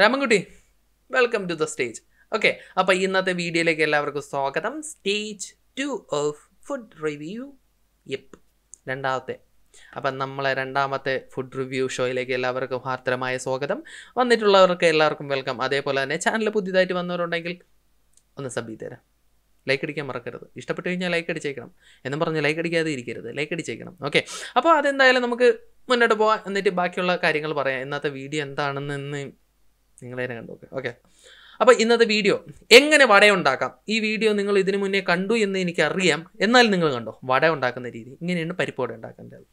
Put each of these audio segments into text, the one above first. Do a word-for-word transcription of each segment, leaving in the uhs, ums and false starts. Ramanguti, welcome to the stage. Okay, appa innathe video like ellavarkkum swagatham. Stage two of food review. Yep. Randavathe. Appa nammale randamathe food review show like ellavarkkum hartramaya swagatham. Vannittullavarkku ellarkkum welcome. Adepole thane channel puthiyayittu vannoruണ്ടെങ്കിൽ ഒന്ന് sub ചെയ്തേരാ. Like അടിക്കാൻ മറക്കരുത്. ഇഷ്ടപ്പെട്ടു കഴിഞ്ഞാൽ like അടിച്ചേക്കണം. എന്നും പറഞ്ഞ് like അടിക്കാതെ ഇരിക്കരുത്. Like അടിച്ചേക്കണം. ഓക്കെ. അപ്പോൾ അതെന്തായാലും നമുക്ക് മുന്നോട്ട് പോവാം. എന്നിട്ട് ബാക്കിയുള്ള കാര്യങ്ങൾ പറയാം. ഇന്നത്തെ വീഡിയോ എന്താണെന്ന് നിങ്ങൾ നേരെ കണ്ടോക്ക്. ഓക്കെ. അപ്പോൾ ഇന്നത്തെ വീഡിയോ എങ്ങനെ വട ഉണ്ടാക്കാം. ഈ വീഡിയോ നിങ്ങൾ ഇതിനു മുന്നേ കണ്ടു എന്ന് എനിക്കറിയാം. എന്നാൽ നിങ്ങൾ കണ്ടോ വട ഉണ്ടാക്കുന്ന രീതി. ഇങ്ങനെയാണ് പരിപ്പോടെ ഉണ്ടാക്കുന്നത്.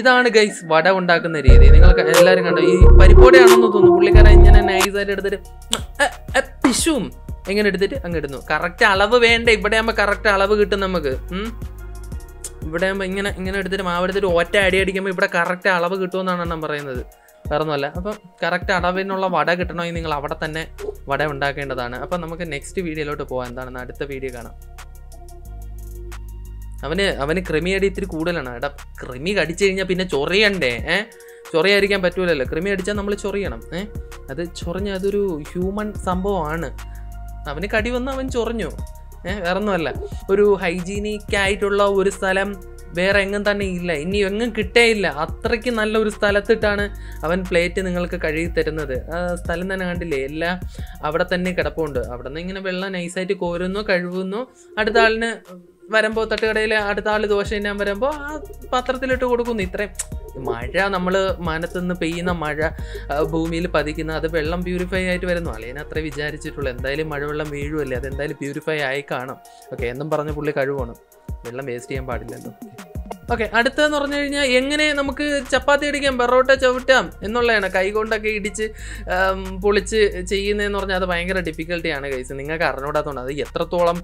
ഇതാണ് ഗൈസ് വട ഉണ്ടാക്കുന്ന രീതി. നിങ്ങൾ എല്ലാവരും കണ്ടോ ഈ പരിപ്പോടെയാണെന്ന് തോന്നുന്നു. പുള്ളിക്കാരൻ ഇങ്ങനെ നൈസായിട്ട് എടുത്തിട്ട് പിശും എങ്ങനെ എടുത്തിട്ട് അങ്ങ് ഇടുന്നു. കറക്റ്റ് അളവ് വേണ്ട. ഇവിടെ ആകുമ്പോൾ കറക്റ്റ് അളവ് കിട്ടും നമുക്ക്. ഇവിടെ ആകുമ്പോൾ ഇങ്ങനെ ഇങ്ങനെ എടുത്തിട്ട് മാവെടുത്തിട്ട് ഒറ്റ അടി അടിക്കുമ്പോൾ ഇവിടെ കറക്റ്റ് അളവ് കിട്ടുമെന്നാണ് ഞാൻ പറയുന്നത്. വേറെ ഒന്നുമല്ല. അപ്പം കറക്റ്റ് അളവിനുള്ള വട കിട്ടണമെങ്കിൽ നിങ്ങൾ അവിടെ തന്നെ വട ഉണ്ടാക്കേണ്ടതാണ്. അപ്പം നമുക്ക് നെക്സ്റ്റ് വീഡിയോയിലോട്ട് പോകാം. എന്താണെന്ന് അടുത്ത വീഡിയോ കാണാം. അവന് അവന് കൃമി അടി ഇത്തിരി കൂടുതലാണ്. എടാ കൃമി കടിച്ചു കഴിഞ്ഞാൽ പിന്നെ ചൊറിയണ്ടേ? ഏഹ് ചൊറിയായിരിക്കാൻ പറ്റൂലല്ലോ. കൃമി അടിച്ചാൽ നമ്മൾ ചൊറിയണം. ഏഹ് അത് ചൊറിഞ്ഞ അതൊരു ഹ്യൂമൻ സംഭവമാണ്. അവന് കടി വന്ന് അവൻ ചൊറിഞ്ഞു. ഏഹ് വേറെ ഒന്നുമല്ല. ഒരു ഹൈജീനിക്കായിട്ടുള്ള ഒരു സ്ഥലം വേറെ എങ്ങും തന്നെ ഇല്ല. ഇനി എങ്ങും കിട്ടേയില്ല. അത്രയ്ക്ക് നല്ലൊരു സ്ഥലത്തിട്ടാണ് അവൻ പ്ലേറ്റ് നിങ്ങൾക്ക് കഴുകി തരുന്നത്. ആ സ്ഥലം തന്നെ കണ്ടില്ലേ, എല്ലാം അവിടെ തന്നെ കിടപ്പുണ്ട്. അവിടെ നിന്ന് ഇങ്ങനെ വെള്ളം നൈസായിട്ട് കോരുന്നു, കഴുകുന്നു. അടുത്ത ആളിന് വരുമ്പോൾ, തട്ടുകടയിൽ അടുത്ത ആൾ ദോശ ഇന്നാൻ വരുമ്പോൾ ആ പാത്രത്തിലിട്ട് കൊടുക്കുന്നു. ഇത്രയും മഴ, നമ്മൾ മാനത്തുനിന്ന് പെയ്യുന്ന മഴ ഭൂമിയിൽ പതിക്കുന്ന അത് വെള്ളം പ്യൂരിഫൈ ആയിട്ട് വരുന്നു. അല്ലേനെ അത്രേ വിചാരിച്ചിട്ടുള്ളൂ. എന്തായാലും മഴവെള്ളം വീഴുമല്ലേ, അതെന്തായാലും പ്യൂരിഫൈ ആയി കാണും. ഓക്കെ, എന്നും പറഞ്ഞ് പുള്ളി കഴിവാണ്. വെള്ളം വേസ്റ്റ് ചെയ്യാൻ പാടില്ലല്ലോ. ഓക്കെ, അടുത്തതെന്ന് പറഞ്ഞു കഴിഞ്ഞാൽ എങ്ങനെ നമുക്ക് ചപ്പാത്തി ഇടിക്കാം, പെറോട്ട ചവിട്ടാം എന്നുള്ളതാണ്. കൈകൊണ്ടൊക്കെ ഇടിച്ച് പൊളിച്ച് ചെയ്യുന്നതെന്ന് പറഞ്ഞാൽ അത് ഭയങ്കര ഡിഫിക്കൽട്ടിയാണ് ഗൈസ്. നിങ്ങൾക്ക് അറിഞ്ഞൂടാത്തതുകൊണ്ട് അത് എത്രത്തോളം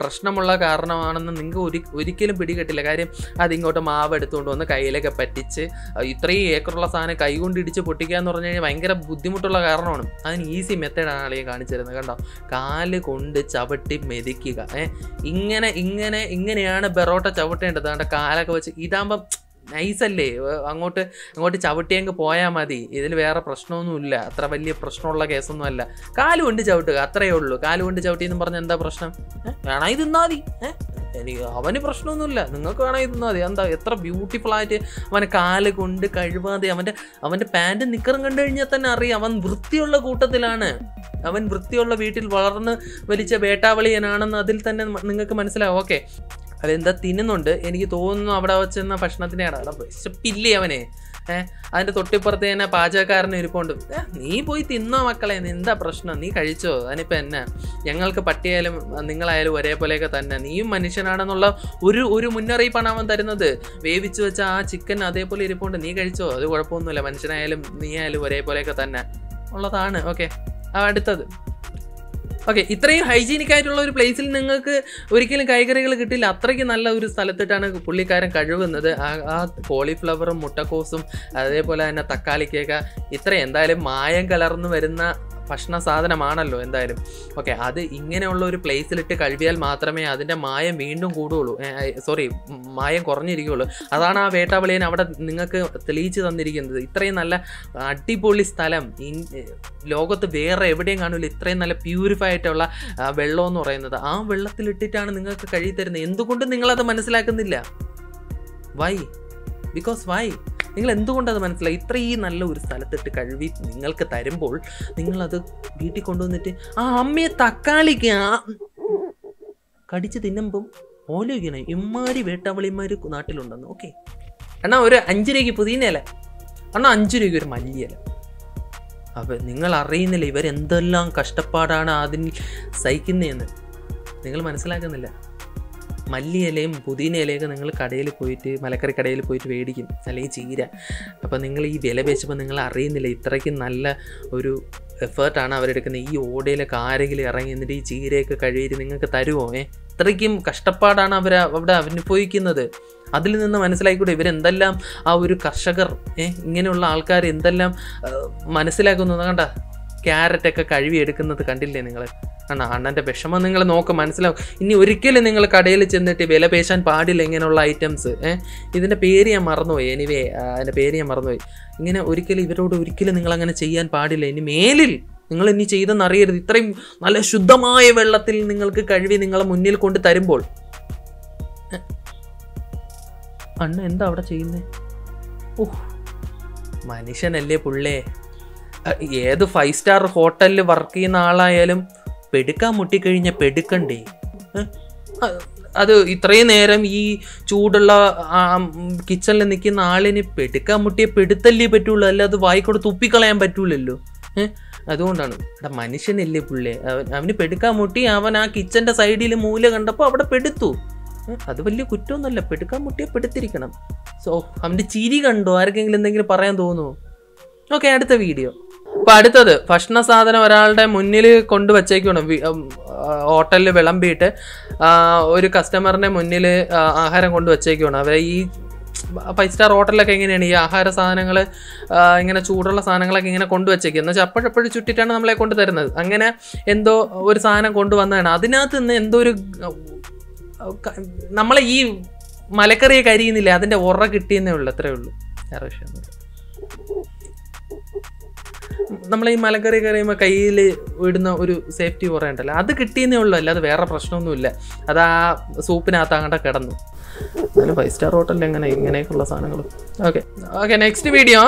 പ്രശ്നമുള്ള കാരണമാണെന്ന് നിങ്ങൾക്ക് ഒരു ഒരിക്കലും പിടികിട്ടില്ല. കാര്യം അതിങ്ങോട്ട് മാവ് എടുത്തുകൊണ്ട് വന്ന് കയ്യിലൊക്കെ പറ്റിച്ച് ഇത്രയും ഏക്കറുള്ള സാധനം കൈകൊണ്ട് ഇടിച്ച് പൊട്ടിക്കുക എന്ന് പറഞ്ഞു കഴിഞ്ഞാൽ ഭയങ്കര ബുദ്ധിമുട്ടുള്ള കാരണമാണ്. അതിന് ഈസി മെത്തേഡാണ് ആളെ കാണിച്ചു തരുന്നത്. കണ്ടോ, കാല് കൊണ്ട് ചവിട്ടി മെതിക്കുക. ഏഹ് ഇങ്ങനെ ഇങ്ങനെ ഇങ്ങനെയാണ് പെറോട്ട ചവിട്ടേണ്ടത്. കണ്ട കാല ൊക്കെ വെച്ച് ഇതാകുമ്പം നൈസല്ലേ, അങ്ങോട്ട് അങ്ങോട്ട് ചവിട്ടിയെങ്കിൽ പോയാൽ മതി. ഇതിൽ വേറെ പ്രശ്നമൊന്നുമില്ല. അത്ര വലിയ പ്രശ്നമുള്ള കേസൊന്നും അല്ല. കാലുകൊണ്ട് ചവിട്ടുക, അത്രയേ ഉള്ളൂ. കാലുകൊണ്ട് ചവിട്ടിയെന്ന് പറഞ്ഞാൽ എന്താ പ്രശ്നം? വേണം ഇത് തിന്നാൽ മതി. ഏഹ് എനിക്ക് അവന് പ്രശ്നമൊന്നുമില്ല. നിങ്ങൾക്ക് വേണം ഇത് തിന്നാൽ മതി. എന്താ എത്ര ബ്യൂട്ടിഫുൾ ആയിട്ട് അവനെ കാല് കൊണ്ട് കഴുകാതെ. അവൻ്റെ അവൻ്റെ പാൻറ്റും നിക്കറും കണ്ടു കഴിഞ്ഞാൽ തന്നെ അറിയാം അവൻ വൃത്തിയുള്ള കൂട്ടത്തിലാണ്. അവൻ വൃത്തിയുള്ള വീട്ടിൽ വളർന്ന് വലിച്ച വേട്ടാവളിയനാണെന്ന് അതിൽ തന്നെ നിങ്ങൾക്ക് മനസ്സിലാവും. ഓക്കെ, അതെന്താ തിന്നുന്നുണ്ട് എനിക്ക് തോന്നുന്നു. അവിടെ വെച്ചെന്ന ഭക്ഷണത്തിൻ്റെ ഇടാം വിശപ്പില്ലേ അവനെ? ഏഹ് അതിൻ്റെ തൊട്ടിപ്പുറത്ത് തന്നെ പാചകക്കാരന് ഇരിപ്പുണ്ട്. ഏഹ് നീ പോയി തിന്നോ മക്കളെ, എന്താ പ്രശ്നം? നീ കഴിച്ചോ? അതിനിപ്പോൾ എന്നെ ഞങ്ങൾക്ക് പട്ടിയായാലും നിങ്ങളായാലും ഒരേപോലെയൊക്കെ തന്നെ. നീയും മനുഷ്യനാണെന്നുള്ള ഒരു ഒരു മുന്നറിയിപ്പാണ് അവൻ തരുന്നത്. വേവിച്ച് വെച്ച ആ ചിക്കൻ അതേപോലെ ഇരിപ്പുണ്ട്. നീ കഴിച്ചോ? അത് കുഴപ്പമൊന്നുമില്ല. മനുഷ്യനായാലും നീ ആയാലും ഒരേപോലെയൊക്കെ തന്നെ ഉള്ളതാണ്. ഓക്കെ, അടുത്തത്. ഓക്കെ, ഇത്രയും ഹൈജീനിക്കായിട്ടുള്ള ഒരു പ്ലേസിൽ നിങ്ങൾക്ക് ഒരിക്കലും കൈകറികൾ കിട്ടില്ല. അത്രയ്ക്ക് നല്ല ഒരു സ്ഥലത്തിട്ടാണ് പുള്ളിക്കാരൻ കഴിവുന്നത്. ആ ആ കോളിഫ്ലവറും മുട്ടക്കോസും അതേപോലെ തന്നെ തക്കാളിക്കൊക്കെ ഇത്ര എന്തായാലും മായം കലർന്നു വരുന്ന ഭക്ഷണ സാധനമാണല്ലോ എന്തായാലും. ഓക്കെ, അത് ഇങ്ങനെയുള്ള ഒരു പ്ലേസിലിട്ട് കഴുകിയാൽ മാത്രമേ അതിൻ്റെ മായം വീണ്ടും കൂടുകയുള്ളൂ. സോറി, മായം കുറഞ്ഞിരിക്കുകയുള്ളൂ. അതാണ് ആ വേട്ടാവളിയൻ അവിടെ നിങ്ങൾക്ക് തെളിയിച്ച് തന്നിരിക്കുന്നത്. ഇത്രയും നല്ല അടിപൊളി സ്ഥലം ലോകത്ത് വേറെ എവിടെയും കാണില്ല. ഇത്രയും നല്ല പ്യൂരിഫൈ ആയിട്ടുള്ള വെള്ളം എന്ന് പറയുന്നത് ആ വെള്ളത്തിലിട്ടിട്ടാണ് നിങ്ങൾക്ക് കഴുകി തരുന്നത്. എന്തുകൊണ്ട് നിങ്ങളത് മനസ്സിലാക്കുന്നില്ല? വൈ? Because why? നിങ്ങൾ എന്തുകൊണ്ടത് മനസ്സിലായി? ഇത്രയും നല്ല ഒരു സ്ഥലത്തിട്ട് കഴുകി നിങ്ങൾക്ക് തരുമ്പോൾ നിങ്ങളത് വീട്ടിൽ കൊണ്ടുവന്നിട്ട് ആ അമ്മയെ തക്കാളിക്ക് കടിച്ച് തിന്നുമ്പം ഓലോചിക്കണം ഇമ്മാരി വേട്ടാവളിമാർ നാട്ടിലുണ്ടെന്ന്. ഓക്കെ, അണ്ണാ ഒരു അഞ്ച് രൂപയ്ക്ക് പുതിയ ഇല, അണ്ണാ അഞ്ച് രൂപയ്ക്ക് ഒരു മല്ലിയില. അപ്പം നിങ്ങൾ അറിയുന്നില്ല ഇവരെന്തെല്ലാം കഷ്ടപ്പാടാണ് അതിന് സഹിക്കുന്നതെന്ന്. നിങ്ങൾ മനസ്സിലാക്കുന്നില്ല. മല്ലിയിലയും പുതിന ഇലയൊക്കെ നിങ്ങൾ കടയിൽ പോയിട്ട് മലക്കറി കടയിൽ പോയിട്ട് മേടിക്കും, അല്ലെങ്കിൽ ചീര. അപ്പം നിങ്ങൾ ഈ വില പേശുമ്പോൾ നിങ്ങൾ അറിയുന്നില്ല ഇത്രയ്ക്ക് നല്ല ഒരു എഫേർട്ടാണ് അവരെടുക്കുന്നത്. ഈ ഓടയിലൊക്കെ ആരെങ്കിലും ഇറങ്ങി എന്നിട്ട് ഈ ചീരയൊക്കെ കഴുകിയിട്ട് നിങ്ങൾക്ക് തരുമോ? ഏ ഇത്രയ്ക്കും കഷ്ടപ്പാടാണ് അവർ അവിടെ അനുഭവിക്കുന്നത്. അതിൽ നിന്ന് മനസ്സിലായിക്കൂടെ ഇവരെന്തെല്ലാം ആ ഒരു കർഷകർ, ഏഹ് ഇങ്ങനെയുള്ള ആൾക്കാർ എന്തെല്ലാം മനസ്സിലാക്കുന്നു. കണ്ട, ക്യാരറ്റൊക്കെ കഴുകിയെടുക്കുന്നത് കണ്ടില്ലേ നിങ്ങൾ? And the Peshaman no commands love in Uricil Ningle Cadelich and the Tibella patient party lingual items, eh? Isn't a peria marno anyway, and a peria marno. In a Uricil, we wrote Uricil Ningalang and a Chian party lane, male Ningle Nichi, the Nari, the Trim, Malashudama, Velatil Ningle Cadvi Ningle Munil Conta Tarimbol. And then the outer chain. Oh, Manish and Elle Pulle. Yeah, the five star hotel working ala elum. Pedica muticari in a pedicandi. Other train arum ye chudala kitchen and the kin all in a petica mutti peditali petula, the wike or tupical and petulillo. I don't know. The manishan illipule. I'm a petica mutti, avana kitchen the side mule and the papa petitu. Otherwise, you the petica mutti petitricanum. So I'm the cheating and dorking in the parandono. Okay, add the video. First, I will show you how to get a customer to five star hotel like in any Ahara Sanangala in a chudal sanangla in a condu chicken. The chapter chutan I'm like on the Angana Endo or Sana Konduana and Adinathan Endur Namala Malakari Kari in the Latin, the Warra Kitty in the Latravel. നമ്മളെ ഈ മലക്കറി കറിയുമ്പോൾ കയ്യിൽ ഇടുന്ന ഒരു safety ഓറണ്ടല്ല അത് കിട്ടിയേ ഉള്ളൂ അല്ലാതെ വേറെ പ്രശ്നമൊന്നുമില്ല അത് ആ സൂപ്പിനകത്ത് അങ്ങോട്ട് കിടന്നു നല്ല ഫൈവ് സ്റ്റാർ ഹോട്ടലിൽ എങ്ങനെ ഇങ്ങനെയൊക്കെയുള്ള സാധനങ്ങൾ ഓക്കേ ഓക്കേ നെക്സ്റ്റ് വീഡിയോ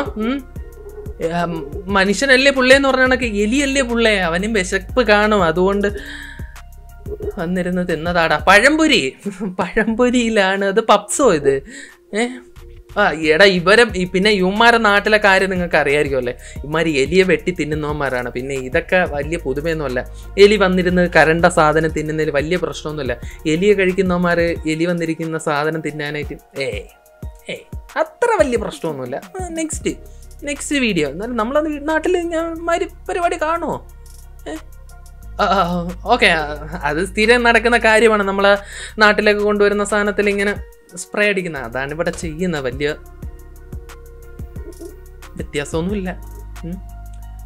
മനുഷ്യനല്ലേ പുള്ളേ എന്ന് പറഞ്ഞാണക്ക് എലിയല്ലേ പുള്ളേ അവനും വിശപ്പ് കാണും അതുകൊണ്ട് വന്നിരുന്നു തിന്നതാടാ പഴംപൊരി പഴംപൊരിയിലാണ് അത് പപ്സോ ഇത് ഏ Ah, yeda Iberam Ipina Yumar Natala Kari in a career yole. Mari Elia Vetti no Marana Pine, Idaka, Valia Pudumenola. Elivan in the Karanda Southern Thin and the Valia Prostonola. Elia Garikinomare, Elivan the Rikin the Southern Thin. Hey, hey, Atra Valia Prostonola. Next, next video. Namla Nataling, my Perivadicano. Okay, other Steven Nakana Kari, one Namla Natala Gondor in the Sana Tilling. Spread it. That's why I'm doing this. It's not a problem.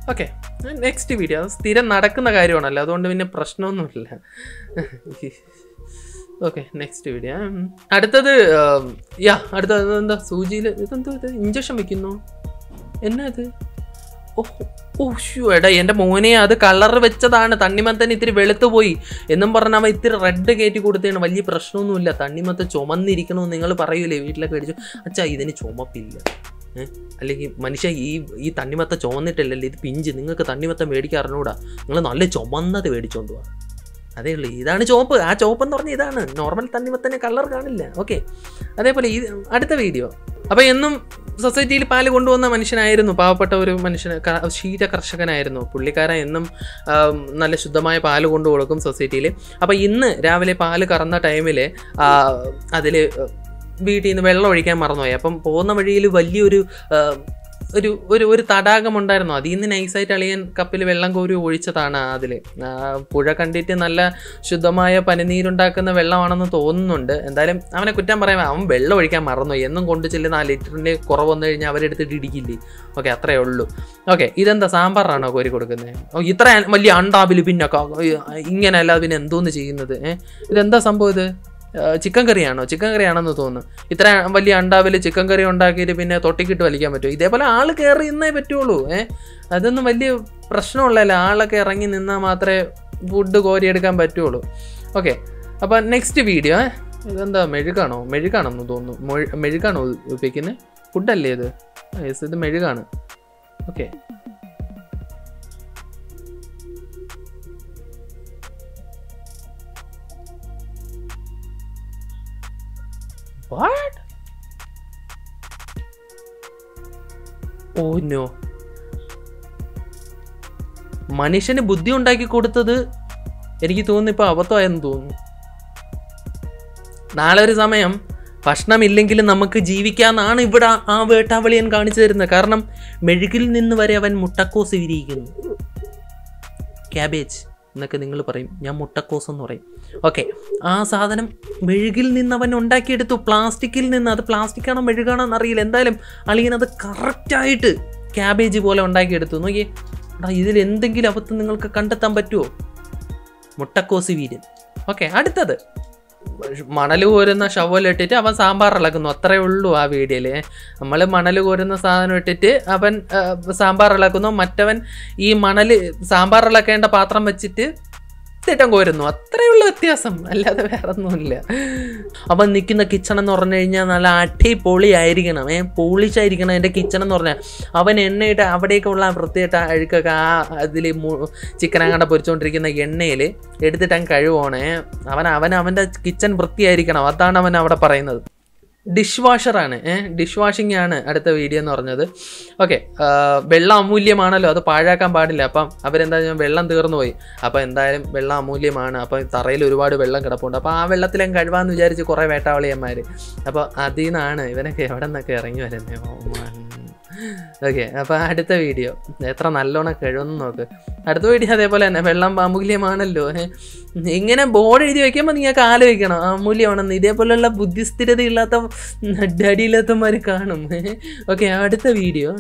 Okay. Next video. It's not a problem. Okay. Next video. That's yeah. That's the Suji. That's injection. What's that? Oh, sure. I end up only other color which are the Tandimathan three Velatovi. In the Barnava, it red the gate good and Valley Prasnula, Tandimatha Choman, the Rican, Ningle Parayu, it like a child in a choma pill. Manisha, E. Tandimata Choman, the Telelith Pinch, Ninga Tandimata Medica Arnoda, Nala Chomana, the Vedichondua. Adeli, that is open, that's open or neither. Normal Tandimathan color. Okay. Adepoli, add the video. Abay. Society Pali won't own the Manishan Iron, the Papata Manishan sheet a Karshakan Iron, Pulicara in them Nalashudama Pali won't overcome society. Up in Ravale Pali Karana Timele Adele beat in the well or Camarnoya, Pona really value. ഒരു തടാകം ഉണ്ടായിരുന്നു അതിന്ന് nice ആയിട്ട് അളിയൻ കപ്പിൽ വെള്ളം കോരി ഒഴിച്ചതാണ് അതില് പുഴ കണ്ടിട്ട് നല്ല ശുദ്ധമായ പനനീര് ഉണ്ടാക്കുന്ന വെള്ളമാണെന്ന് തോന്നുന്നുണ്ട് എന്തായാലും അവനെ കുറ്റം പറയാൻ അവൻ വെള്ളം ഒഴിക്കാൻ മറന്നു എന്നും കൊണ്ട് ചെല്ലുന്ന ആ ലിറ്ററിന്റെ കുറവ് വന്നു കഴിഞ്ഞാൽ അവരെ എടുത്ത് ഇടിക്കില്ല ഓക്കേ അത്രയേ ഉള്ളൂ ഓക്കേ ഇതെന്താ സാമ്പാറാണോ കോരി കൊടുക്കുന്നത് ഇത്ര വലിയ അണ്ടാബിൽ പിന്നെ ഇങ്ങനെയല്ല പിന്നെ എന്തോന്ന് ചെയ്യുന്നത് ഇതെന്താ സംഭവം ഇത് Chicken curry, chicken curry, and the Itra Valley and chicken curry on Daki, Pina, Totikit Valicamati. They will all carry in the Petulu, eh? Other than Valley Prasnola, all carrying in the Matre would the Goria come Petulu. Okay, about next video, then the Americano, Americano, Americano picking it, put the leather. I said the Americano. Okay. What? Oh no. മനുഷ്യനെ ബുദ്ധി ഉണ്ടാക്കി കൊടുത്തത് എനിക്ക് തോന്നുന്നു ഇപ്പോ അവതായെന്ന് തോന്നുന്നു. നാളെ ഒരു സമയം ഭക്ഷണമില്ലെങ്കിൽ നമുക്ക് ജീവിക്കാനാണ് ഇവിടെ ആ വേട്ടാവളിയൻ കാണിച്ചു തരുന്നത്. കാരണം മെഴുകിൽ നിന്ന് വരെ അവൻ മുട്ടക്കോസ് വിരിയിക്കുന്നു. കാബേജ് എന്നൊക്കെ നിങ്ങൾ പറയും ഞാൻ മുട്ടക്കോസ് എന്ന് പറയും ഓക്കേ ആ സാധനം മെഴുകിൽ നിന്ന് അവൻ ഉണ്ടാക്കി എടുത്തു പ്ലാസ്റ്റിക്കിൽ നിന്ന് അത് പ്ലാസ്റ്റിക് ആണോ മെഴുകാണോ എന്നറിയില്ല എന്തായാലും അളിയൻ അത് കറക്റ്റ് ആയിട്ട് കാബേജ് പോലെ ഉണ്ടാക്കി എടുത്തു നോക്കി ഇതിൽ എന്തെങ്കിലും അബദ്ധം നിങ്ങൾക്ക് കണ്ടെത്താൻ പറ്റുമോ മുട്ടക്കോസി വീര്യൻ. ഓക്കെ, അടുത്തത് മണൽ കോരുന്ന ഷവലിട്ടിട്ട് അവൻ സാമ്പാർ ഇളക്കുന്നു. അത്രയേ ഉള്ളൂ ആ വീഡിയോയില്. നമ്മൾ മണൽ കോരുന്ന സാധനം ഇട്ടിട്ട് അവൻ സാമ്പാർ ഇളക്കുന്നു, മറ്റവൻ ഈ മണൽ സാമ്പാർ ഇളക്കേണ്ട പാത്രം വെച്ചിട്ട് തിട്ടം കോരുന്നു. അത്രയുള്ള വ്യത്യാസം, അല്ലാതെ വേറെ ഒന്നുമില്ല. അപ്പം നിൽക്കുന്ന കിച്ചൺ എന്ന് പറഞ്ഞു കഴിഞ്ഞാൽ നല്ല അടിപൊളി ആയിരിക്കണം, ഏ പോളിഷായിരിക്കണം എൻ്റെ കിച്ചൺ എന്ന് പറഞ്ഞാൽ. അവൻ എണ്ണയിട്ട് അവിടെയൊക്കെ ഉള്ള വൃത്തിയായിട്ട് അഴുക്കൊക്കെ ആ അതിൽ ചിക്കനങ്ങാണ്ട പൊരിച്ചുകൊണ്ടിരിക്കുന്ന എണ്ണയിൽ എടുത്തിട്ട് അവൻ കഴിവോണേ. അവൻ അവൻ അവൻ്റെ കിച്ചൺ വൃത്തിയായിരിക്കണം, അതാണ് അവൻ അവിടെ പറയുന്നത്. ഡിഷ് വാഷറാണ്, ഏഹ് ഡിഷ് വാഷിംഗ് ആണ് അടുത്ത വീഡിയോ എന്ന് പറഞ്ഞത്. ഓക്കെ, വെള്ളം അമൂല്യമാണല്ലോ, അത് പാഴാക്കാൻ പാടില്ല. അപ്പം അവരെന്തായാലും വെള്ളം തീർന്നു പോയി, അപ്പം എന്തായാലും വെള്ളം അമൂല്യമാണ്. അപ്പം തറയിൽ ഒരുപാട് വെള്ളം കിടപ്പുണ്ട്, അപ്പോൾ ആ വെള്ളത്തിൽ അങ്ങ് കഴുകാമെന്ന് വിചാരിച്ച് കുറേ വേട്ടാവളിയന്മാർ. അപ്പോൾ അതിൽ നിന്നാണ് ഇവനൊക്കെ എവിടെ നിന്നൊക്കെ ഇറങ്ങി വരുന്നത്. ഓക്കെ, അപ്പോൾ അടുത്ത വീഡിയോ എത്ര നല്ലോണം കഴുകുന്നു നോക്ക്. അടുത്ത വീഡിയോ അതേപോലെ തന്നെ വെള്ളം അമൂല്യമാണല്ലോ. ഇങ്ങനെ ബോർഡ് എഴുതി വയ്ക്കുമ്പോൾ നിങ്ങൾക്ക് ആലോചിക്കണം അമൂല്യമാണെന്ന്. ഇതേപോലെയുള്ള ബുദ്ധിസ്ഥിരത ഇല്ലാത്ത ഡടിയില്ലാത്തമാർ കാണും. ഓക്കെ, അടുത്ത വീഡിയോ.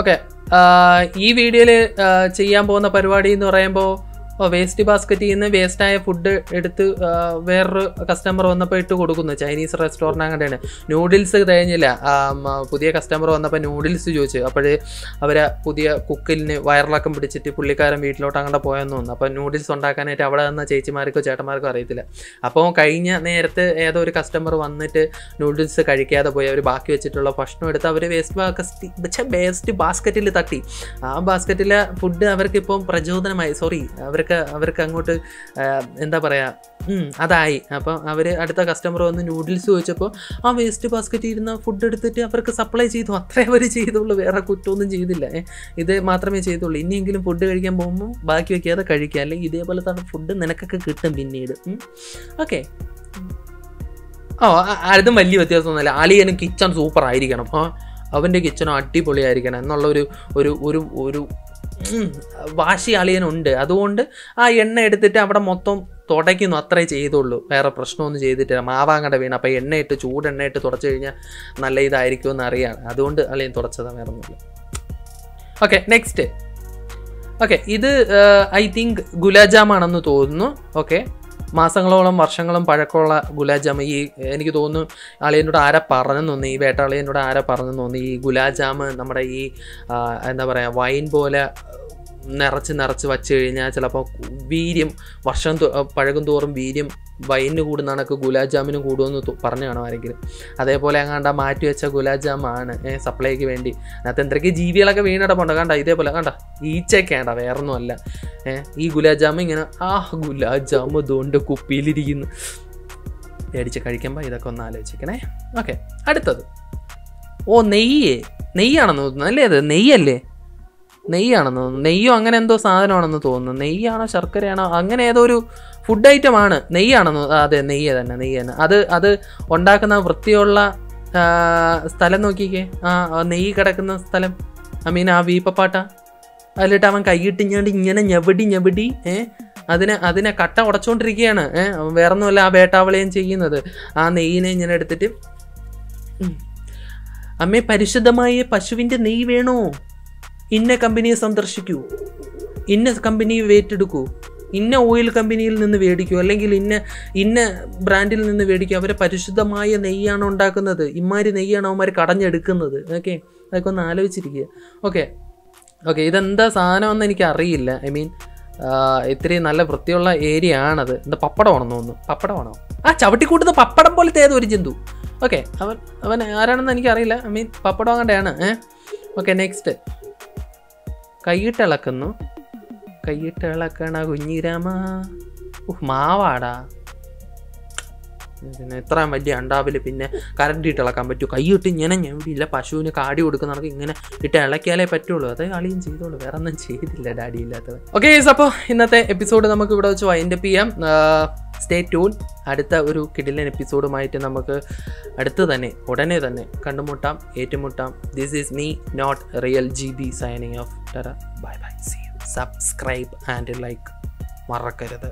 ഓക്കെ, ഈ വീഡിയോയിൽ ചെയ്യാൻ പോകുന്ന പരിപാടി എന്ന് പറയുമ്പോൾ വേസ്റ്റ് ബാസ്ക്കറ്റിൽ നിന്ന് വേസ്റ്റായ ഫുഡ് എടുത്ത് വേറൊരു കസ്റ്റമർ വന്നപ്പോൾ ഇട്ട് കൊടുക്കുന്നു. ചൈനീസ് റെസ്റ്റോറൻറ്റ് അങ്ങനെയാണ്. നൂഡിൽസ് കഴിഞ്ഞില്ല, പുതിയ കസ്റ്റമർ വന്നപ്പോൾ നൂഡിൽസ് ചോദിച്ചു. അപ്പോഴേ അവർ പുതിയ കുക്കിലിന് വയറിളക്കം പിടിച്ചിട്ട് പുള്ളിക്കാരൻ വീട്ടിലോട്ട് അങ്ങനെ പോയെന്ന് തോന്നുന്നു. അപ്പോൾ നൂഡിൽസ് ഉണ്ടാക്കാനായിട്ട് അവിടെ നിന്ന് ചേച്ചിമാർക്കോ ചേട്ടന്മാർക്കോ അറിയത്തില്ല. അപ്പോൾ കഴിഞ്ഞ നേരത്തെ ഏതോ ഒരു കസ്റ്റമർ വന്നിട്ട് നൂഡിൽസ് കഴിക്കാതെ പോയി. അവർ ബാക്കി വെച്ചിട്ടുള്ള ഭക്ഷണം എടുത്ത് അവർ വേസ്റ്റ് ബാസ്കറ്റ് പക്ഷേ വേസ്റ്റ് ബാസ്ക്കറ്റിൽ തട്ടി. ആ ബാസ്ക്കറ്റിലെ ഫുഡ് അവർക്കിപ്പം പ്രചോദനമായി, സോറി അവർ അവർക്ക് അങ്ങോട്ട് എന്താ പറയുക, അതായി. അപ്പം അവർ അടുത്ത കസ്റ്റമർ വന്ന് നൂഡിൽസ് ചോദിച്ചപ്പോൾ ആ വേസ്റ്റ് ബാസ്ക്കറ്റിൽ ഇരുന്ന ഫുഡ് എടുത്തിട്ട് അവർക്ക് സപ്ലൈ ചെയ്തു. അത്രേ അവർ ചെയ്തുള്ളൂ, വേറെ കുറ്റമൊന്നും ചെയ്തില്ല. ഇത് മാത്രമേ ചെയ്തുള്ളൂ. ഇനിയെങ്കിലും ഫുഡ് കഴിക്കാൻ പോകുമ്പോൾ ബാക്കി വയ്ക്കാതെ കഴിക്കുക, അല്ലെങ്കിൽ ഇതേപോലത്തെ ഫുഡ് നിനക്കൊക്കെ കിട്ടും പിന്നീട്. ഓക്കെ, ഓ അതും വലിയ വ്യത്യാസമൊന്നുമില്ല. അളിയനും കിച്ചൺ സൂപ്പറായിരിക്കണം, ആ അവൻ്റെ കിച്ചണോ അടിപൊളിയായിരിക്കണം എന്നുള്ളൊരു ഒരു ഒരു ഒരു വാശി അളിയനുണ്ട്. അതുകൊണ്ട് ആ എണ്ണ എടുത്തിട്ട് അവിടെ മൊത്തം തുടയ്ക്കുന്നു, അത്രേ ചെയ്തുള്ളൂ. വേറെ പ്രശ്നമൊന്നും ചെയ്തിട്ടില്ല. മാവാങ്ങട വീണ് അപ്പോൾ എണ്ണയിട്ട് ചൂടെണ്ണയിട്ട് തുടച്ചു കഴിഞ്ഞാൽ നല്ല ഇതായിരിക്കുമെന്ന് അറിയാം. അതുകൊണ്ട് അളിയൻ തുടച്ചതാണ്, വേറെ ഒന്നുമില്ല. Okay, next. ഓക്കെ, ഇത് ഐ തിങ്ക് ഗുലാജാമാണെന്ന് തോന്നുന്നു. ഓക്കെ, മാസങ്ങളോളം വർഷങ്ങളും പഴക്കമുള്ള ഗുലാജാം. ഈ എനിക്ക് തോന്നുന്നു അളിയനോട് ആരാ പറഞ്ഞെന്ന് തോന്നി, ഈ വേട്ടാളിയനോട് ആരാ പറഞ്ഞെന്ന് തോന്നി ഈ ഗുലാജാം നമ്മുടെ ഈ എന്താ പറയുക വൈൻ പോലെ നിറച്ച് നിറച്ച് വച്ച് കഴിഞ്ഞാൽ ചിലപ്പോൾ വീര്യം വർഷം പഴകും തോറും വീര്യം വൈനിന് കൂടുന്ന കണക്ക് ഗുലാജാമിന് കൂടുമെന്ന് പറഞ്ഞു കാണും ആരെങ്കിലും. അതേപോലെ അങ്ങാണ്ട മാറ്റി വെച്ച ഗുലാജാമാണ് സപ്ലൈക്ക് വേണ്ടി. അതിനകത്ത് എന്തൊക്കെ ജീവികളൊക്കെ വീണടപ്പുണ്ട് കണ്ട, ഇതേപോലെ കണ്ട ഈച്ചയ്ക്കേണ്ട, വേറൊന്നും അല്ല. ഈ ഗുലാജാം ഇങ്ങനെ ആ ഗുലാജാം ഇതുകൊണ്ട് കുപ്പിയിലിരിക്കുന്നു. മേടിച്ച് കഴിക്കുമ്പോൾ ഇതൊക്കെ ഒന്ന് ആലോചിക്കണേ. ഓക്കെ, അടുത്തത്. ഓ നെയ്യേ, നെയ്യാണെന്ന് തോന്നുന്നു അല്ലേ, അത് നെയ്യല്ലേ, നെയ്യാണെന്ന് തോന്നുന്നു. നെയ്യോ അങ്ങനെ എന്തോ സാധനമാണെന്ന് തോന്നുന്നു. നെയ്യാണോ ശർക്കരയാണോ അങ്ങനെ ഏതോ ഒരു ഫുഡ് ഐറ്റം ആണ്. നെയ്യാണെന്ന്, അതെ നെയ്യ് തന്നെ, നെയ്യ് തന്നെ. അത് അത് ഉണ്ടാക്കുന്ന വൃത്തിയുള്ള സ്ഥലം നോക്കിക്കേ, ആ നെയ്യ് കിടക്കുന്ന സ്ഥലം, ഐ മീൻ ആ വീപ്പപ്പാട്ട. അതിലിട്ട് അവൻ കൈയിട്ടിഞ്ഞാണ്ട് ഇങ്ങനെ ഞെവടി ഞെവടി ഏഹ് അതിനെ അതിനെ കട്ട ഉടച്ചുകൊണ്ടിരിക്കുകയാണ്. ഏഹ് വേറൊന്നുമല്ല ആ വേട്ടാവളിയും ചെയ്യുന്നത്. ആ നെയ്യിനെ ഇങ്ങനെ എടുത്തിട്ട് അമ്മേ പരിശുദ്ധമായ പശുവിൻ്റെ നെയ്യ് വേണോ, ഇന്ന കമ്പനിയെ സന്ദർശിക്കൂ, ഇന്ന കമ്പനി വേറ്റെടുക്കൂ, ഇന്ന ഓയിൽ കമ്പനിയിൽ നിന്ന് മേടിക്കൂ, അല്ലെങ്കിൽ ഇന്ന ഇന്ന ബ്രാൻഡിൽ നിന്ന് മേടിക്കൂ. അവരെ പരിശുദ്ധമായ നെയ്യാണ് ഉണ്ടാക്കുന്നത്, ഇമാര് നെയ്യാണ് അവന്മാർ കടഞ്ഞെടുക്കുന്നത്. ഓക്കെ, അതൊക്കെ ഒന്ന് ആലോചിച്ചിരിക്കുക. ഓക്കെ, ഓക്കെ ഇതെന്താ സാധനമെന്ന് എനിക്കറിയില്ല. ഐ മീൻ ഇത്തിരി നല്ല വൃത്തിയുള്ള ഏരിയ ആണത്. എന്താ പപ്പടമാണെന്ന് തോന്നുന്നു, പപ്പടമാണോ ആ ചവിട്ടിക്കൂട്ടുന്ന പപ്പടം പോലത്തെ ഏതൊരു ജന്തു. ഓക്കെ, അവൻ അവൻ ആരാണെന്ന് എനിക്കറിയില്ല. ഐ മീൻ പപ്പടം അങ്ങടെയാണ്. ഏഹ് ഓക്കെ, നെക്സ്റ്റ്. കൈയിട്ടിളക്കുന്നു, കൈയിട്ടിളക്കണ കുഞ്ഞിരാമ. ഓഹ് മാവാടാ, പിന്നെ ഇത്രയും വലിയ അണ്ടാവിൽ പിന്നെ കറണ്ട് ഇട്ടിളക്കാൻ പറ്റൂ. കൈയിട്ട് ഇങ്ങനെ ഞെവിടില്ല, പശുവിന് കാടി കൊടുക്കുന്നവർക്ക് ഇങ്ങനെ ഇട്ട് ഇളക്കിയാലേ പറ്റുള്ളൂ. അത് കളിയും ചെയ്തോളൂ, വേറെ ഒന്നും ചെയ്തില്ല ഡാഡി ഇല്ലാത്തത്. ഓക്കെ, അപ്പോൾ ഇന്നത്തെ എപ്പിസോഡ് നമുക്ക് ഇവിടെ വെച്ച് വൈൻഡപ്പ് ചെയ്യാം. സ്റ്റേ ട്യൂൺ, അടുത്ത ഒരു കിടിലൻ എപ്പിസോഡുമായിട്ട് നമുക്ക് അടുത്ത് തന്നെ ഉടനെ തന്നെ കണ്ടുമുട്ടാം, ഏറ്റുമുട്ടാം. This is me not real G B signing off. Tata, bye bye, see you. Subscribe and like മറക്കരുത്.